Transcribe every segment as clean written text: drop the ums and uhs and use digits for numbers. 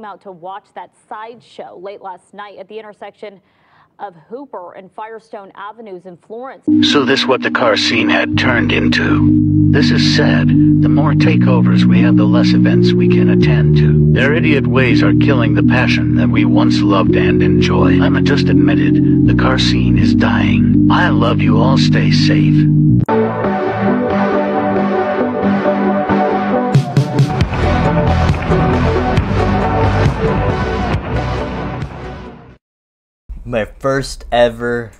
came out to watch that sideshow late last night at the intersection of Hooper and Firestone Avenues in Florence. So this is what the car scene had turned into. This is sad. The more takeovers we have, the less events we can attend to. Their idiot ways are killing the passion that we once loved and enjoyed. I'm just admitted, the car scene is dying. I love you all. Stay safe. My first ever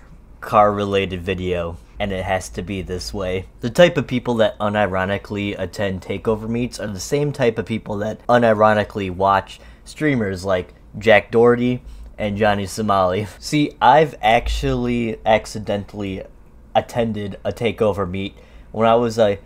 car-related video, and it has to be this way. The type of people that unironically attend takeover meets are the same type of people that unironically watch streamers like Jack Doherty and Johnny Somali. See, I've actually accidentally attended a takeover meet when I was a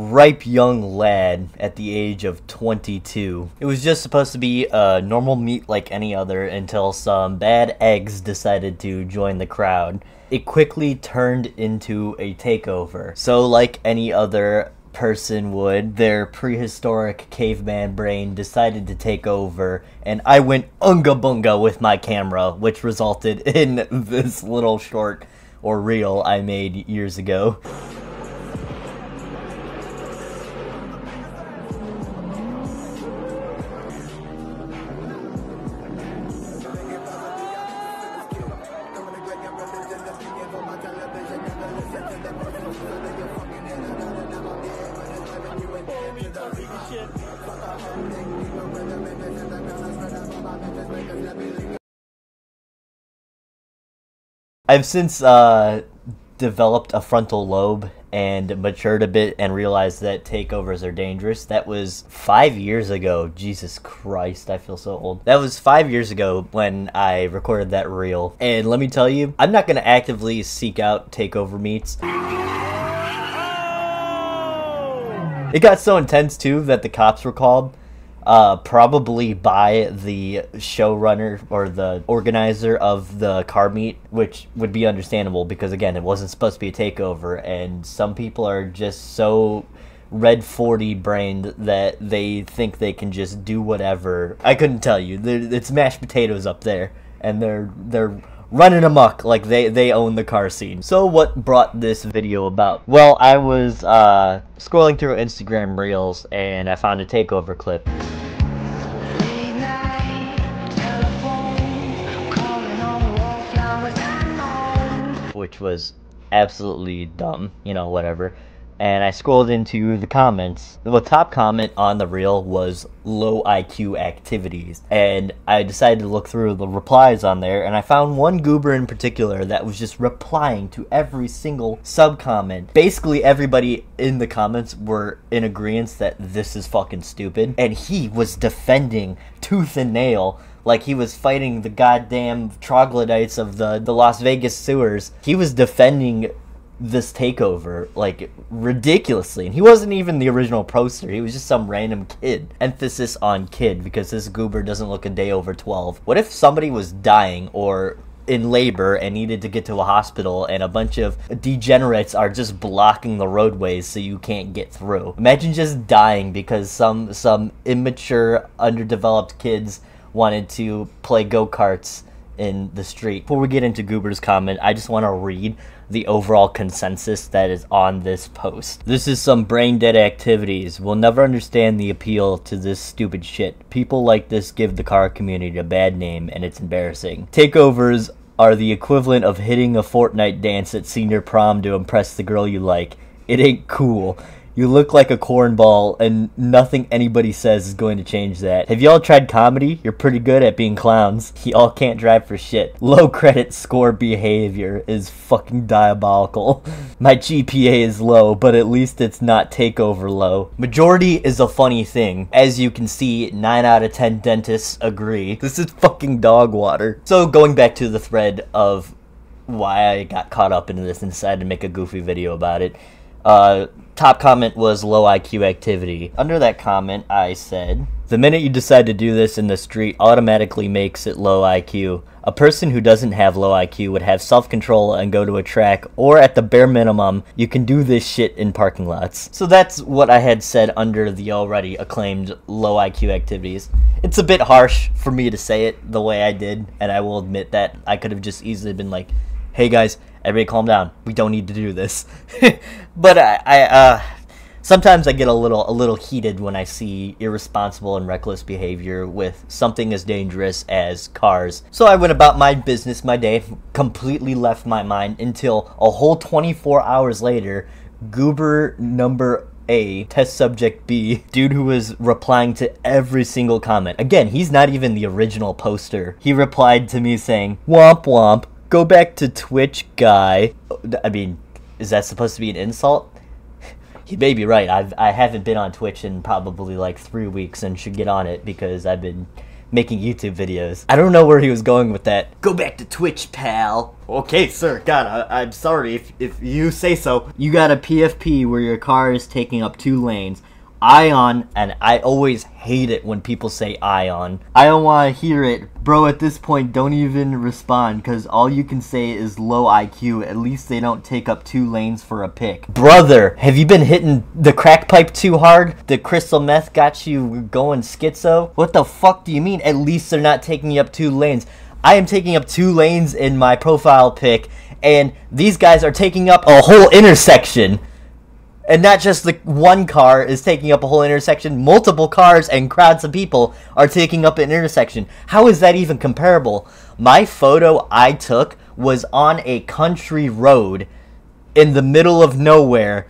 ripe young lad at the age of 22. It was just supposed to be a normal meet like any other until some bad eggs decided to join the crowd. It quickly turned into a takeover. So like any other person would, their prehistoric caveman brain decided to take over, and I went unga bunga with my camera, which resulted in this little short or reel I made years ago. I've since developed a frontal lobe and matured a bit and realized that takeovers are dangerous. That was 5 years ago. Jesus Christ, I feel so old. That was 5 years ago when I recorded that reel. And let me tell you, I'm not gonna actively seek out takeover meets. Oh! It got so intense too that the cops were called. Probably by the showrunner or the organizer of the car meet, which would be understandable because, again, it wasn't supposed to be a takeover, and some people are just so Red 40 brained that they think they can just do whatever. I couldn't tell you. It's mashed potatoes up there, and they're running amok like they own the car scene. So what brought this video about? Well, I was scrolling through Instagram Reels and I found a takeover clip. Which was absolutely dumb, you know, whatever. And I scrolled into the comments. The top comment on the reel was low IQ activities. And I decided to look through the replies on there, and I found one goober in particular that was just replying to every single sub-comment. Basically everybody in the comments were in agreement that this is fucking stupid. And he was defending tooth and nail, like he was fighting the goddamn troglodytes of the Las Vegas sewers. He was defending this takeover like ridiculously, and he wasn't even the original poster. He was just some random kid. Emphasis on kid, because this goober doesn't look a day over 12. What if somebody was dying or in labor and needed to get to a hospital, and a bunch of degenerates are just blocking the roadways so you can't get through? Imagine just dying because some immature, underdeveloped kids wanted to play go-karts in the street. Before we get into goober's comment, I just want to read the overall consensus that is on this post. This is some brain dead activities. We'll never understand the appeal to this stupid shit. People like this give the car community a bad name, and it's embarrassing. Takeovers are the equivalent of hitting a Fortnite dance at senior prom to impress the girl you like. It ain't cool. You look like a cornball, and nothing anybody says is going to change that. Have y'all tried comedy? You're pretty good at being clowns. Y'all can't drive for shit. Low credit score behavior is fucking diabolical. My GPA is low, but at least it's not takeover low. Majority is a funny thing. As you can see, 9 out of 10 dentists agree. This is fucking dog water. So going back to the thread of why I got caught up into this and decided to make a goofy video about it. Top comment was low IQ activity. Under that comment, I said, the minute you decide to do this in the street automatically makes it low IQ. A person who doesn't have low IQ would have self-control and go to a track, or at the bare minimum, you can do this shit in parking lots. So that's what I had said under the already acclaimed low IQ activities. It's a bit harsh for me to say it the way I did, and I will admit that I could have just easily been like, hey guys, everybody calm down, we don't need to do this. But I sometimes I get a little heated when I see irresponsible and reckless behavior with something as dangerous as cars. So I went about my business, my day, completely left my mind until a whole 24 hours later, Goober number A, test subject B, dude who was replying to every single comment. Again, he's not even the original poster. He replied to me saying, womp womp, go back to Twitch, guy. I mean, is that supposed to be an insult? He may be right. I haven't been on Twitch in probably like 3 weeks and should get on it because I've been making YouTube videos. I don't know where he was going with that. Go back to Twitch, pal. Okay, sir, God, I'm sorry if you say so. You got a PFP where your car is taking up 2 lanes. Ion, and I always hate it when people say ion. I don't want to hear it. Bro, at this point, don't even respond, because all you can say is low IQ. At least they don't take up 2 lanes for a pick. Brother, have you been hitting the crack pipe too hard? The crystal meth got you going schizo? What the fuck do you mean? At least they're not taking you up 2 lanes. I am taking up 2 lanes in my profile pic, and these guys are taking up a whole intersection. And not just the one car is taking up a whole intersection, multiple cars and crowds of people are taking up an intersection. How is that even comparable? My photo I took was on a country road in the middle of nowhere,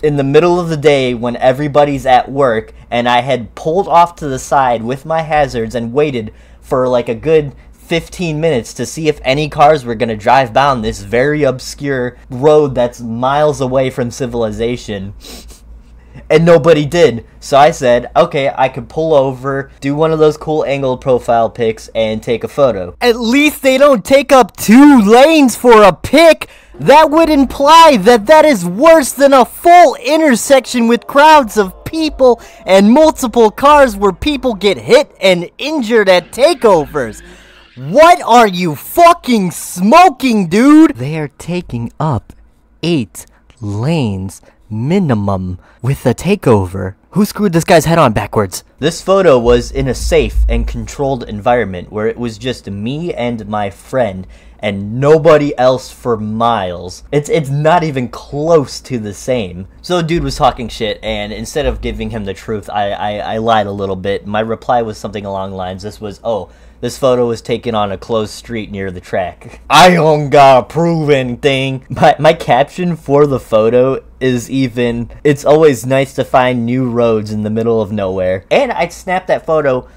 in the middle of the day when everybody's at work, and I had pulled off to the side with my hazards and waited for like a good 15 minutes to see if any cars were gonna drive down this very obscure road that's miles away from civilization. And nobody did. So I said, okay, I could pull over, do one of those cool angle profile pics, and take a photo. At least they don't take up 2 lanes for a pic! That would imply that that is worse than a full intersection with crowds of people and multiple cars where people get hit and injured at takeovers. What are you fucking smoking, dude? They are taking up 8 lanes minimum with a takeover. Who screwed this guy's head on backwards? This photo was in a safe and controlled environment where it was just me and my friend and nobody else for miles. It's not even close to the same. So the dude was talking shit, and instead of giving him the truth, I lied a little bit. My reply was something along the lines, this was, oh, this photo was taken on a closed street near the track. I don't gotta prove anything. My caption for the photo is even, it's always nice to find new roads in the middle of nowhere. And I snapped that photo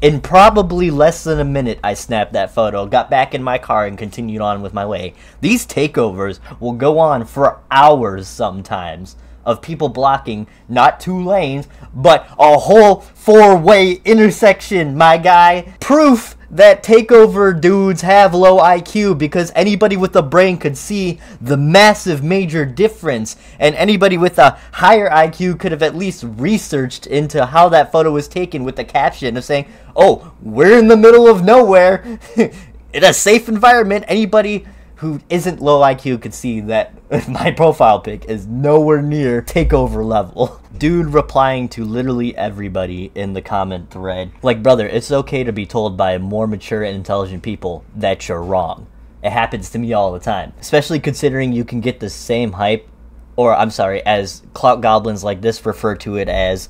in probably less than a minute. I snapped that photo, got back in my car, and continued on with my way. These takeovers will go on for hours sometimes, of people blocking not 2 lanes, but a whole 4-way intersection, my guy. Proof that takeover dudes have low IQ, because anybody with a brain could see the massive major difference, and anybody with a higher IQ could have at least researched into how that photo was taken with the caption of saying, oh, we're in the middle of nowhere, in a safe environment. Anybody who isn't low IQ could see that my profile pic is nowhere near takeover level. Dude replying to literally everybody in the comment thread. Like, brother, it's okay to be told by more mature and intelligent people that you're wrong. It happens to me all the time. Especially considering you can get the same hype, or I'm sorry, as clout goblins like this refer to it as,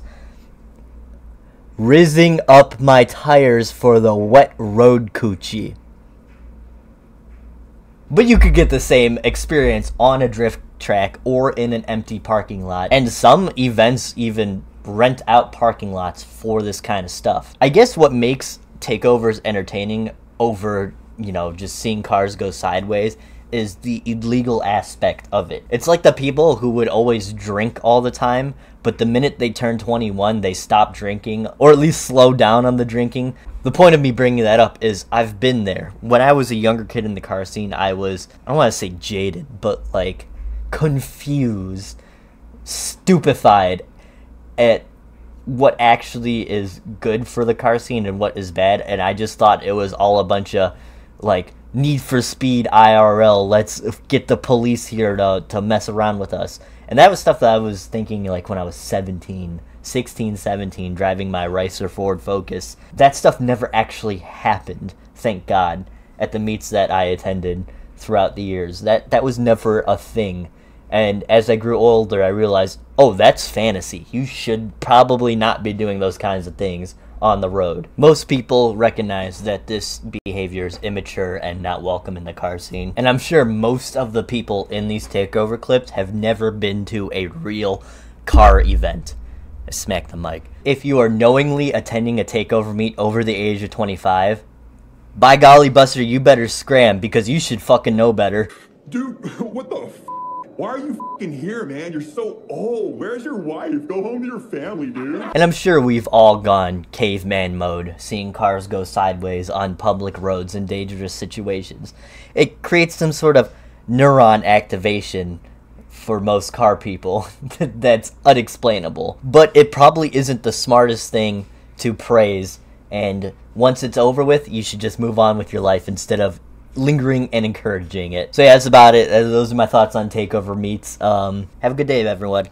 rizzing up my tires for the wet road coochie. But you could get the same experience on a drift track or in an empty parking lot. And some events even rent out parking lots for this kind of stuff. I guess what makes takeovers entertaining over, you know, just seeing cars go sideways is the illegal aspect of it. It's like the people who would always drink all the time, but the minute they turn 21, they stop drinking, or at least slow down on the drinking. The point of me bringing that up is I've been there. When I was a younger kid in the car scene, I was, I don't want to say jaded, but like confused, stupefied at what actually is good for the car scene and what is bad. And I just thought it was all a bunch of like Need for Speed IRL, let's get the police here to mess around with us. And that was stuff that I was thinking like when I was 16, 17, driving my Racer Ford Focus. That stuff never actually happened, thank God, at the meets that I attended throughout the years. That was never a thing. And as I grew older, I realized, oh, that's fantasy. You should probably not be doing those kinds of things on the road. Most people recognize that this behavior is immature and not welcome in the car scene, and I'm sure most of the people in these takeover clips have never been to a real car event. I smacked the mic. If you are knowingly attending a takeover meet over the age of 25, by golly, Buster, you better scram, because you should fucking know better. Dude, what the f***? Why are you f***ing here, man? You're so old. Where's your wife? Go home to your family, dude. And I'm sure we've all gone caveman mode, seeing cars go sideways on public roads in dangerous situations. It creates some sort of neuron activation for most car people that's unexplainable. But it probably isn't the smartest thing to praise, and once it's over with, you should just move on with your life instead of lingering and encouraging it. So yeah, that's about it. Those are my thoughts on takeover meets. Have a good day, everyone.